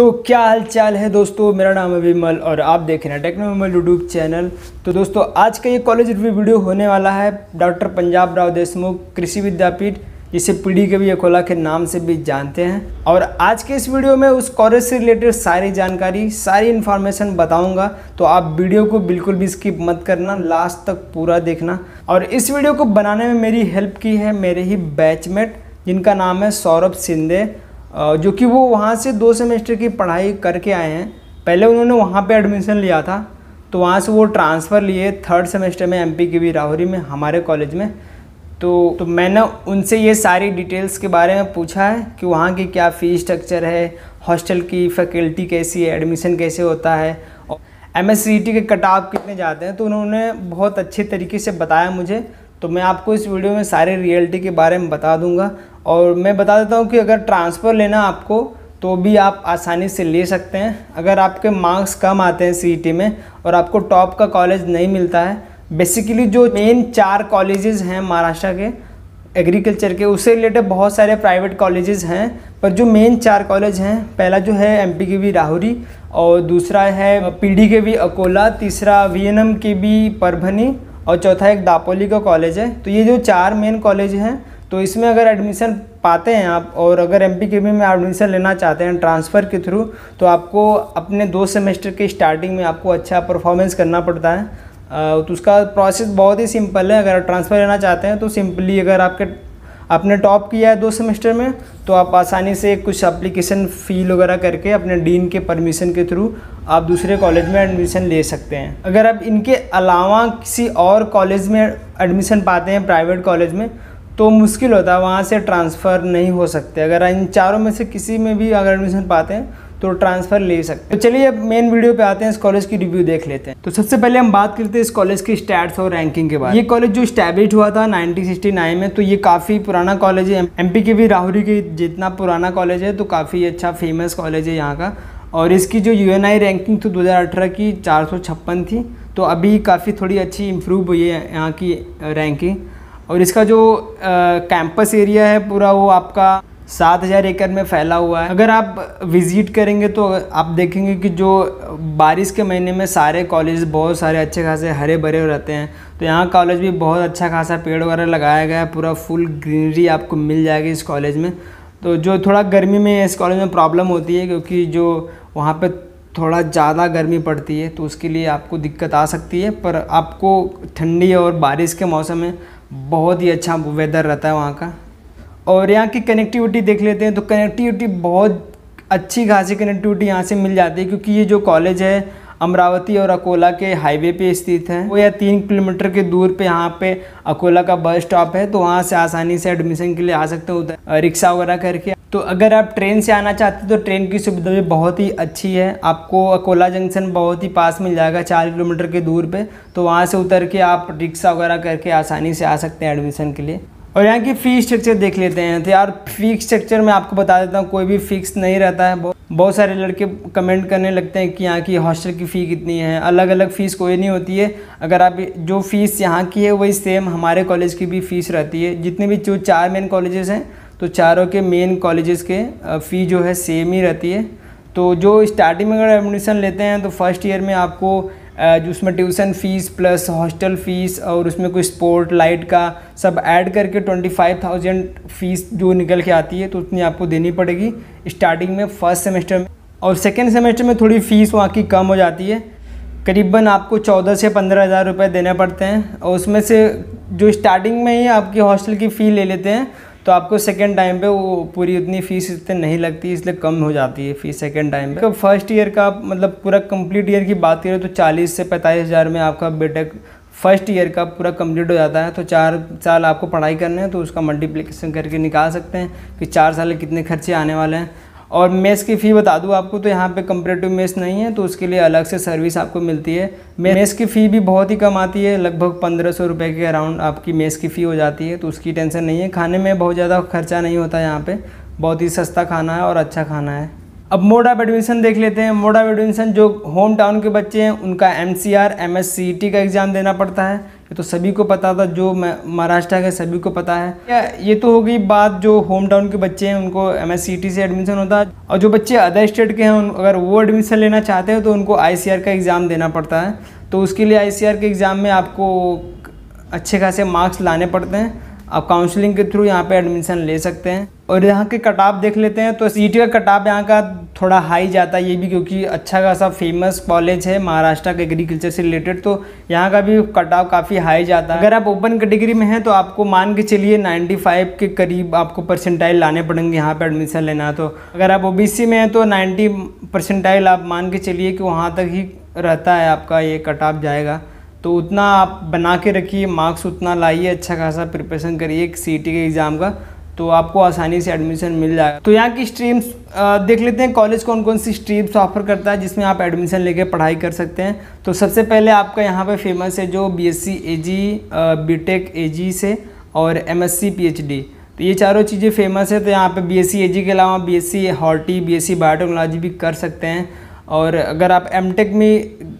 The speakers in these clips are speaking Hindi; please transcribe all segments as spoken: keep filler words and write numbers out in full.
तो क्या हाल चाल है दोस्तों, मेरा नाम है विमल और आप देख रहे हैं टेक्नोमल यूट्यूब चैनल। तो दोस्तों आज का ये कॉलेज रिव्यू वीडियो होने वाला है डॉक्टर पंजाब राव देशमुख कृषि विद्यापीठ, जिसे पीडीकेवी के नाम से भी जानते हैं। और आज के इस वीडियो में उस कॉलेज से रिलेटेड सारी जानकारी, सारी इन्फॉर्मेशन बताऊंगा, तो आप वीडियो को बिल्कुल भी स्किप मत करना, लास्ट तक पूरा देखना। और इस वीडियो को बनाने में मेरी हेल्प की है मेरे ही बैचमेट, जिनका नाम है सौरभ सिंधे, जो कि वो वहाँ से दो सेमेस्टर की पढ़ाई करके आए हैं। पहले उन्होंने वहाँ पे एडमिशन लिया था, तो वहाँ से वो ट्रांसफ़र लिए थर्ड सेमेस्टर में M P K V Rahuri में हमारे कॉलेज में। तो तो मैंने उनसे ये सारी डिटेल्स के बारे में पूछा है कि वहाँ की क्या फ़ीस स्ट्रक्चर है, हॉस्टल की फैकल्टी कैसी है, एडमिशन कैसे होता है, एम एस सी टी के कट ऑफ कितने जाते हैं। तो उन्होंने बहुत अच्छे तरीके से बताया मुझे, तो मैं आपको इस वीडियो में सारे रियलिटी के बारे में बता दूंगा। और मैं बता देता हूं कि अगर ट्रांसफ़र लेना आपको तो भी आप आसानी से ले सकते हैं। अगर आपके मार्क्स कम आते हैं सीईटी में और आपको टॉप का कॉलेज नहीं मिलता है, बेसिकली जो मेन चार कॉलेजेस हैं महाराष्ट्र के एग्रीकल्चर के, उससे रिलेटेड बहुत सारे प्राइवेट कॉलेजेस हैं, पर जो मेन चार कॉलेज हैं, पहला जो है M P K V Rahuri, और दूसरा है पीडीकेवी अकोला, तीसरा V N M K V Parbhani, और चौथा एक दापोली का कॉलेज है। तो ये जो चार मेन कॉलेज हैं, तो इसमें अगर एडमिशन पाते हैं आप, और अगर एम पी के वी में एडमिशन लेना चाहते हैं ट्रांसफ़र के थ्रू, तो आपको अपने दो सेमेस्टर के स्टार्टिंग में आपको अच्छा परफॉर्मेंस करना पड़ता है। तो उसका प्रोसेस बहुत ही सिंपल है। अगर आप ट्रांसफ़र लेना चाहते हैं तो सिंपली अगर आपके आपने टॉप किया है दो सेमेस्टर में, तो आप आसानी से कुछ एप्लीकेशन फ़ील वगैरह करके अपने डीन के परमिशन के थ्रू आप दूसरे कॉलेज में एडमिशन ले सकते हैं। अगर आप इनके अलावा किसी और कॉलेज में एडमिशन पाते हैं प्राइवेट कॉलेज में, तो मुश्किल होता है, वहाँ से ट्रांसफ़र नहीं हो सकते। अगर इन चारों में से किसी में भी अगर एडमिशन पाते हैं तो ट्रांसफ़र ले सकते। तो चलिए अब मेन वीडियो पे आते हैं, इस कॉलेज की रिव्यू देख लेते हैं। तो सबसे पहले हम बात करते हैं इस कॉलेज की स्टैट्स और रैंकिंग के बारे में। ये कॉलेज जो इस्टेब्लिश हुआ था नाइनटीन सिक्सटी नाइन में, तो ये काफ़ी पुराना कॉलेज है। M P K V Rahuri के जितना पुराना कॉलेज है, तो काफ़ी अच्छा फेमस कॉलेज है यहाँ का। और इसकी जो यू एन आई रैंकिंग थी दो हज़ार अठारह की चार सौ छप्पन थी, तो अभी काफ़ी थोड़ी अच्छी इम्प्रूव हुई है यहाँ की रैंकिंग। और इसका जो कैंपस एरिया है पूरा, वो आपका सात हज़ार एकड़ में फैला हुआ है। अगर आप विज़िट करेंगे तो आप देखेंगे कि जो बारिश के महीने में सारे कॉलेज बहुत सारे अच्छे खासे हरे भरे रहते हैं, तो यहाँ कॉलेज भी बहुत अच्छा खासा पेड़ वगैरह लगाया गया है, पूरा फुल ग्रीनरी आपको मिल जाएगी इस कॉलेज में। तो जो थोड़ा गर्मी में इस कॉलेज में प्रॉब्लम होती है, क्योंकि जो वहाँ पर थोड़ा ज़्यादा गर्मी पड़ती है, तो उसके लिए आपको दिक्कत आ सकती है, पर आपको ठंडी और बारिश के मौसम में बहुत ही अच्छा वेदर रहता है वहाँ का। और यहाँ की कनेक्टिविटी देख लेते हैं, तो कनेक्टिविटी बहुत अच्छी खासी कनेक्टिविटी यहाँ से मिल जाती है, क्योंकि ये जो कॉलेज है अमरावती और अकोला के हाईवे पे स्थित है। वो या तीन किलोमीटर के दूर पे यहाँ पे अकोला का बस स्टॉप है, तो वहाँ से आसानी से एडमिशन के लिए आ सकते हो रिक्शा वगैरह करके। तो अगर आप ट्रेन से आना चाहते हो तो ट्रेन की सुविधा भी बहुत ही अच्छी है। आपको अकोला जंक्शन बहुत ही पास मिल जाएगा, चार किलोमीटर के दूर पे, तो वहाँ से उतर के आप रिक्शा वगैरह करके आसानी से आ सकते हैं एडमिशन के लिए। और यहाँ की फ़ी स्ट्रक्चर देख लेते हैं। तो यार फ़ी स्ट्रक्चर मैं आपको बता देता हूँ, कोई भी फ़िक्स नहीं रहता है। बहुत सारे लड़के कमेंट करने लगते हैं कि यहाँ की हॉस्टल की फ़ी कितनी है, अलग अलग फ़ीस कोई नहीं होती है। अगर आप जो फ़ीस यहाँ की है वही सेम हमारे कॉलेज की भी फ़ीस रहती है। जितने भी जो चार मेन कॉलेजेस हैं, तो चारों के मेन कॉलेजेस के फ़ी जो है सेम ही रहती है। तो जो स्टार्टिंग में अगर एडमिशन लेते हैं तो फर्स्ट ईयर में आपको जो उसमें tuition fees plus hostel fees और उसमें कोई स्पोर्ट लाइट का सब ऐड करके ट्वेंटी फाइव थाउजेंड फ़ीस जो निकल के आती है, तो उतनी आपको देनी पड़ेगी स्टार्टिंग में फर्स्ट सेमेस्टर में। और सेकेंड सेमेस्टर में थोड़ी फ़ीस वहाँ की कम हो जाती है, करीबन आपको चौदह से पंद्रह हज़ार रुपये देने पड़ते हैं। और उसमें से जो स्टार्टिंग में ही आपकी हॉस्टल की फ़ी ले लेते हैं, तो आपको सेकेंड टाइम पे वो पूरी उतनी फ़ीस इतनी नहीं लगती, इसलिए कम हो जाती है फ़ीस सेकेंड टाइम पे। तो फर्स्ट ईयर का मतलब पूरा कंप्लीट ईयर की बात करें तो चालीस से पैंतालीस हज़ार में आपका बीटेक फर्स्ट ईयर का पूरा कंप्लीट हो जाता है। तो चार साल आपको पढ़ाई करना है, तो उसका मल्टीप्लिकेशन करके निकाल सकते हैं कि चार साल कितने खर्चे आने वाले हैं। और मेस की फ़ी बता दूँ आपको, तो यहाँ पे कंपैरेटिव मेस नहीं है, तो उसके लिए अलग से सर्विस आपको मिलती है। मेस की फ़ी भी बहुत ही कम आती है, लगभग पंद्रह सौ रुपये के अराउंड आपकी मेस की फ़ी हो जाती है, तो उसकी टेंशन नहीं है। खाने में बहुत ज़्यादा खर्चा नहीं होता यहाँ पे, बहुत ही सस्ता खाना है और अच्छा खाना है। अब मोड ऑफ एडमिशन देख लेते हैं। मोड ऑफ एडमिशन जो होम टाउन के बच्चे हैं उनका M C R M S C E T का एग्ज़ाम देना पड़ता है, ये तो सभी को पता था, जो महाराष्ट्र के सभी को पता है। या ये तो हो गई बात जो होम टाउन के बच्चे हैं उनको एमएससीटी से एडमिशन होता है, और जो बच्चे अदर स्टेट के हैं अगर वो एडमिशन लेना चाहते हैं तो उनको आईसीआर का एग्ज़ाम देना पड़ता है। तो उसके लिए आईसीआर के एग्ज़ाम में आपको अच्छे खासे मार्क्स लाने पड़ते हैं। आप काउंसलिंग के थ्रू यहाँ पे एडमिशन ले सकते हैं। और यहाँ के कट ऑफ देख लेते हैं तो सीटी का कट ऑफ यहाँ का थोड़ा हाई जाता है, ये भी क्योंकि अच्छा खासा फेमस कॉलेज है महाराष्ट्र के एग्रीकल्चर से रिलेटेड, तो यहाँ का भी कट ऑफ काफ़ी हाई जाता है। अगर आप ओपन कैटेगरी में हैं तो आपको मान के चलिए पचानवे के करीब आपको परसेंटाइल लाने पड़ेंगे यहाँ पर एडमिशन लेना है। तो अगर आप ओबीसी में हैं तो नाइन्टी परसेंटाइल आप मान के चलिए कि वहाँ तक ही रहता है आपका ये कट ऑफ जाएगा। तो उतना आप बना के रखिए, मार्क्स उतना लाइए, अच्छा खासा प्रिपरेशन करिए सीटी के एग्ज़ाम का, तो आपको आसानी से एडमिशन मिल जाएगा। तो यहाँ की स्ट्रीम्स देख लेते हैं, कॉलेज कौन कौन सी स्ट्रीम्स ऑफर करता है जिसमें आप एडमिशन लेके पढ़ाई कर सकते हैं। तो सबसे पहले आपका यहाँ पे फेमस है जो बीएससी एजी, बीटेक एजी से और एमएससी पीएचडी, तो ये चारों चीज़ें फेमस है। तो यहाँ पे बीएससी एजी के अलावा बीएससी हॉर्टी, बीएससी बायोटेक्नोलॉजी भी कर सकते हैं। और अगर आप एमटेक में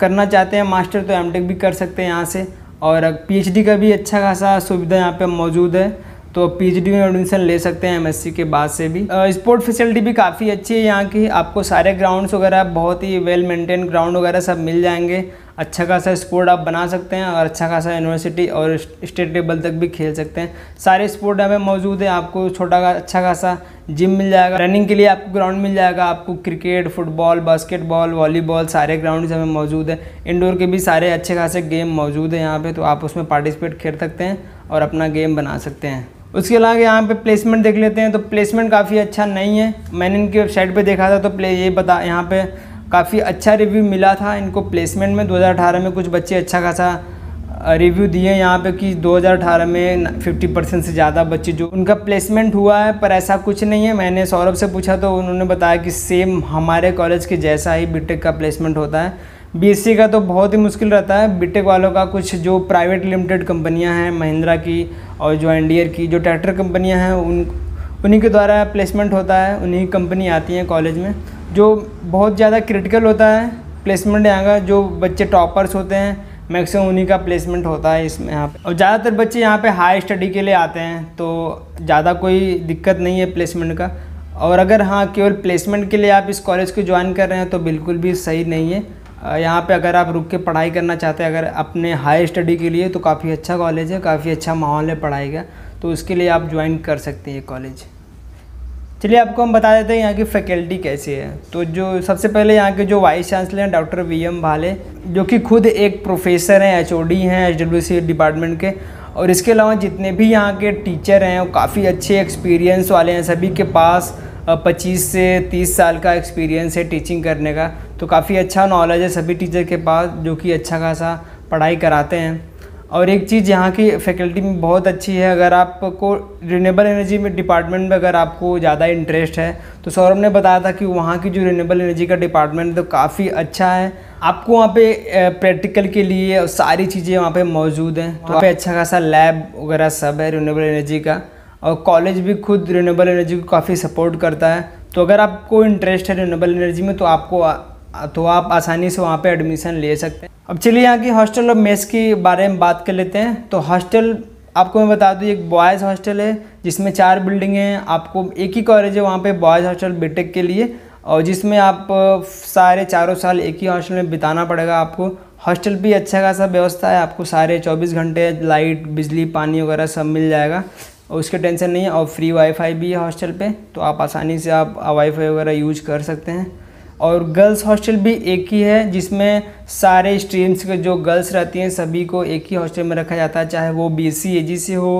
करना चाहते हैं मास्टर तो एमटेक भी कर सकते हैं यहाँ से, और पीएचडी का भी अच्छा खासा सुविधा यहाँ पे मौजूद है, तो पीएचडी में एडमिशन ले सकते हैं एमएससी के बाद से भी। स्पोर्ट फैसिलिटी भी काफ़ी अच्छी है यहाँ की, आपको सारे ग्राउंड्स वगैरह बहुत ही वेल मेंटेन ग्राउंड वगैरह सब मिल जाएंगे, अच्छा खासा स्पोर्ट आप बना सकते हैं और अच्छा खासा यूनिवर्सिटी और स्टेट लेवल तक भी खेल सकते हैं। सारे स्पोर्ट यहाँ पे मौजूद है, आपको छोटा अच्छा खासा जिम मिल जाएगा, रनिंग के लिए आपको ग्राउंड मिल जाएगा, आपको क्रिकेट, फुटबॉल, बास्केटबॉल, वॉलीबॉल सारे ग्राउंड हमें मौजूद है। इंडोर के भी सारे अच्छे खासे गेम मौजूद है यहाँ पर, तो आप उसमें पार्टिसिपेट खेल सकते हैं और अपना गेम बना सकते हैं। उसके अलावा यहाँ पे प्लेसमेंट देख लेते हैं, तो प्लेसमेंट काफ़ी अच्छा नहीं है, मैंने इनकी वेबसाइट पे देखा था तो प्ले ये बता यहाँ पे काफ़ी अच्छा रिव्यू मिला था इनको प्लेसमेंट में। दो हज़ार अठारह में कुछ बच्चे अच्छा खासा रिव्यू दिए यहाँ पे कि दो हज़ार अठारह में पचास परसेंट से ज़्यादा बच्चे जो उनका प्लेसमेंट हुआ है, पर ऐसा कुछ नहीं है। मैंने सौरभ से पूछा तो उन्होंने बताया कि सेम हमारे कॉलेज के जैसा ही बीटेक का प्लेसमेंट होता है। बीएससी का तो बहुत ही मुश्किल रहता है, बीटेक वालों का कुछ जो प्राइवेट लिमिटेड कंपनियां हैं महिंद्रा की और जो एन डी की जो ट्रैक्टर कंपनियां हैं उन उन्हीं के द्वारा प्लेसमेंट होता है, उन्हीं कंपनी आती हैं कॉलेज में। जो बहुत ज़्यादा क्रिटिकल होता है प्लेसमेंट यहाँ का, जो बच्चे टॉपर्स होते हैं मैक्सिमम उन्हीं का प्लेसमेंट होता है इसमें यहाँ पर। और ज़्यादातर बच्चे यहाँ पर हाई स्टडी के लिए आते हैं, तो ज़्यादा कोई दिक्कत नहीं है प्लेसमेंट का। और अगर हाँ केवल प्लेसमेंट के लिए आप इस कॉलेज को ज्वाइन कर रहे हैं तो बिल्कुल भी सही नहीं है। यहाँ पे अगर आप रुक के पढ़ाई करना चाहते हैं अगर अपने हाई स्टडी के लिए तो काफ़ी अच्छा कॉलेज है, काफ़ी अच्छा माहौल है पढ़ाई का, तो उसके लिए आप ज्वाइन कर सकते हैं ये कॉलेज। चलिए आपको हम बता देते हैं यहाँ की फैकल्टी कैसी है। तो जो सबसे पहले यहाँ के जो वाइस चांसलर हैं डॉक्टर वी एम भाले, जो कि खुद एक प्रोफेसर हैं, एच ओ डी हैं एच डब्ल्यू सी डिपार्टमेंट के, और इसके अलावा जितने भी यहाँ के टीचर हैं वो काफ़ी अच्छे एक्सपीरियंस वाले हैं, सभी के पास पच्चीस से तीस साल का एक्सपीरियंस है टीचिंग करने का, तो काफ़ी अच्छा नॉलेज है सभी टीचर के पास जो कि अच्छा खासा पढ़ाई कराते हैं। और एक चीज़ यहाँ की फैकल्टी में बहुत अच्छी है, अगर आपको रिन्यूएबल एनर्जी में डिपार्टमेंट में अगर आपको ज़्यादा इंटरेस्ट है तो सौरभ ने बताया था कि वहाँ की जो रिन्यूएबल एनर्जी का डिपार्टमेंट तो काफ़ी अच्छा है, आपको वहाँ पे प्रैक्टिकल के लिए और सारी चीज़ें वहाँ पे मौजूद हैं, तो वहाँ पे अच्छा खासा लैब वगैरह सब है रिन्यूएबल एनर्जी का। और कॉलेज भी खुद रिन्यूएबल एनर्जी को काफ़ी सपोर्ट करता है, तो अगर आपको इंटरेस्ट है रिन्यूएबल एनर्जी में तो आपको तो आप आसानी से वहाँ पे एडमिशन ले सकते हैं। अब चलिए यहाँ की हॉस्टल और मेस के बारे में बात कर लेते हैं। तो हॉस्टल आपको मैं बता दूँ एक बॉयज़ हॉस्टल है जिसमें चार बिल्डिंग हैं, आपको एक ही कॉलेज है वहाँ पे बॉयज़ हॉस्टल बीटेक के लिए, और जिसमें आप सारे चारों साल एक ही हॉस्टल में बिताना पड़ेगा आपको। हॉस्टल भी अच्छा खासा व्यवस्था है, आपको सारे चौबीस घंटे लाइट, बिजली, पानी वगैरह सब मिल जाएगा, उसके टेंशन नहीं है, और फ्री वाईफाई भी है हॉस्टल पे, तो आप आसानी से आप वाईफाई वगैरह यूज कर सकते हैं। और गर्ल्स हॉस्टल भी एक ही है जिसमें सारे स्ट्रीम्स के जो गर्ल्स रहती हैं सभी को एक ही हॉस्टल में रखा जाता है, चाहे वो बीएससी एजी से हो,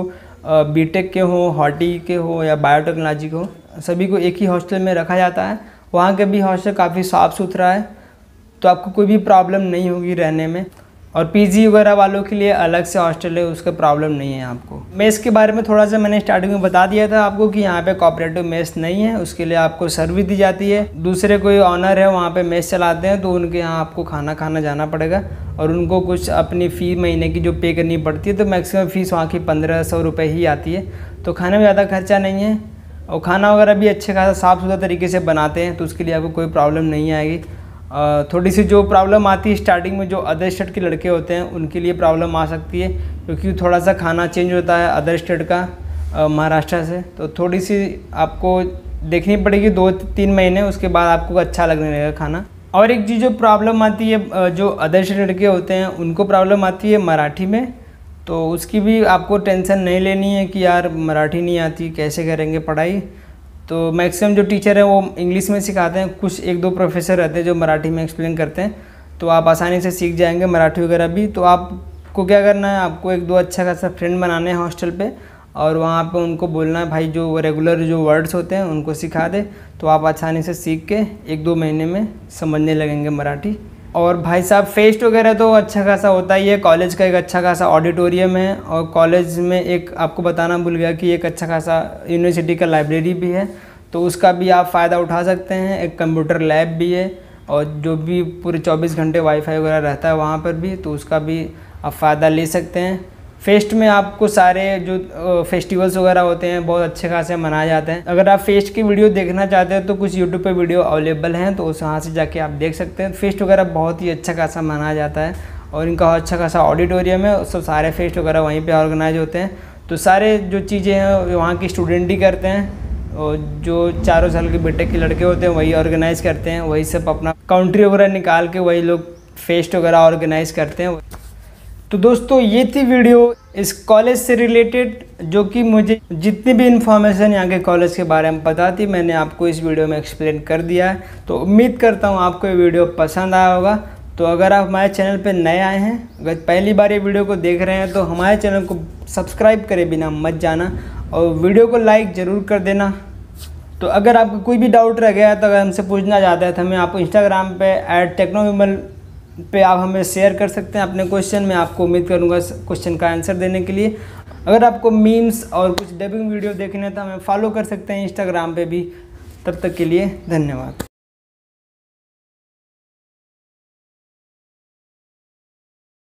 बीटेक के हो, हॉर्टी के हो या बायोटेक्नोलॉजी के हो, सभी को एक ही हॉस्टल में रखा जाता है। वहाँ का भी हॉस्टल काफ़ी साफ़ सुथरा है, तो आपको कोई भी प्रॉब्लम नहीं होगी रहने में। और पीजी वगैरह वालों के लिए अलग से हॉस्टल है, उसका प्रॉब्लम नहीं है आपको। मेस के बारे में थोड़ा सा मैंने स्टार्टिंग में बता दिया था आपको कि यहाँ पे कॉपरेटिव मेस नहीं है, उसके लिए आपको सर्विस दी जाती है, दूसरे कोई ऑनर है वहाँ पे मेस चलाते हैं तो उनके यहाँ आपको खाना खाना जाना पड़ेगा, और उनको कुछ अपनी फ़ी महीने की जो पे करनी पड़ती है, तो मैक्सिमम फ़ीस वहाँ की पंद्रह सौ रुपये ही आती है, तो खाने में ज़्यादा खर्चा नहीं है, और खाना वगैरह भी अच्छे खासा साफ़ सुथरा तरीके से बनाते हैं, तो उसके लिए आपको कोई प्रॉब्लम नहीं आएगी। थोड़ी सी जो प्रॉब्लम आती है स्टार्टिंग में जो अदर स्टेट के लड़के होते हैं उनके लिए प्रॉब्लम आ सकती है, क्योंकि थोड़ा सा खाना चेंज होता है अदर स्टेट का महाराष्ट्र से, तो थोड़ी सी आपको देखनी पड़ेगी दो तीन महीने, उसके बाद आपको अच्छा लगने लगेगा खाना। और एक चीज़ जो प्रॉब्लम आती है, जो अदर स्टेट लड़के होते हैं उनको प्रॉब्लम आती है मराठी में, तो उसकी भी आपको टेंशन नहीं लेनी है कि यार मराठी नहीं आती कैसे करेंगे पढ़ाई। तो मैक्सिमम जो टीचर हैं वो इंग्लिश में सिखाते हैं, कुछ एक दो प्रोफेसर रहते हैं जो मराठी में एक्सप्लेन करते हैं, तो आप आसानी से सीख जाएंगे मराठी वगैरह भी। तो आपको क्या करना है, आपको एक दो अच्छा खासा फ्रेंड बनाने हैं हॉस्टल पे, और वहाँ पे उनको बोलना है भाई जो रेगुलर जो वर्ड्स होते हैं उनको सिखा दे, तो आप आसानी से सीख के एक दो महीने में समझने लगेंगे मराठी। और भाई साहब फेस्ट वगैरह तो अच्छा खासा होता ही है, कॉलेज का एक अच्छा खासा ऑडिटोरियम है, और कॉलेज में एक आपको बताना भूल गया कि एक अच्छा खासा यूनिवर्सिटी का लाइब्रेरी भी है, तो उसका भी आप फ़ायदा उठा सकते हैं। एक कंप्यूटर लैब भी है, और जो भी पूरे चौबीस घंटे वाईफाई वगैरह रहता है वहाँ पर भी, तो उसका भी आप फ़ायदा ले सकते हैं। फेस्ट में आपको सारे जो फेस्टिवल्स वगैरह होते हैं बहुत अच्छे खासे मनाए जाते हैं। अगर आप फेस्ट की वीडियो देखना चाहते हैं तो कुछ यूट्यूब पे वीडियो अवेलेबल हैं, तो उस वहाँ से जाके आप देख सकते हैं। फेस्ट वगैरह बहुत ही अच्छा खासा मनाया जाता है, और इनका अच्छा खासा ऑडिटोरियम है, सब सारे फेस्ट वगैरह वहीं पर ऑर्गेनाइज होते हैं। तो सारे जो चीज़ें हैं वहाँ के स्टूडेंट ही करते हैं, और जो चारों साल के बेटे के लड़के होते हैं वही ऑर्गेनाइज़ करते हैं, वही सब अपना कंट्री वगैरह निकाल के वही लोग फेस्ट वगैरह ऑर्गेनाइज़ करते हैं। तो दोस्तों ये थी वीडियो इस कॉलेज से रिलेटेड, जो कि मुझे जितनी भी इन्फॉर्मेशन यहाँ के कॉलेज के बारे में पता थी मैंने आपको इस वीडियो में एक्सप्लेन कर दिया है। तो उम्मीद करता हूँ आपको ये वीडियो पसंद आया होगा। तो अगर आप हमारे चैनल पर नए आए हैं, अगर पहली बार ये वीडियो को देख रहे हैं, तो हमारे चैनल को सब्सक्राइब करे बिना मत जाना, और वीडियो को लाइक ज़रूर कर देना। तो अगर आपको कोई भी डाउट रह गया है, तो अगर हमसे पूछना चाहते हैं तो हमें आपको इंस्टाग्राम पर ऐड टेक्नोमल पे आप हमें शेयर कर सकते हैं अपने क्वेश्चन। मैं आपको उम्मीद करूंगा क्वेश्चन का आंसर देने के लिए। अगर आपको मीम्स और कुछ डबिंग वीडियो देखने हैं तो हमें फॉलो कर सकते हैं इंस्टाग्राम पे भी। तब तक के लिए धन्यवाद।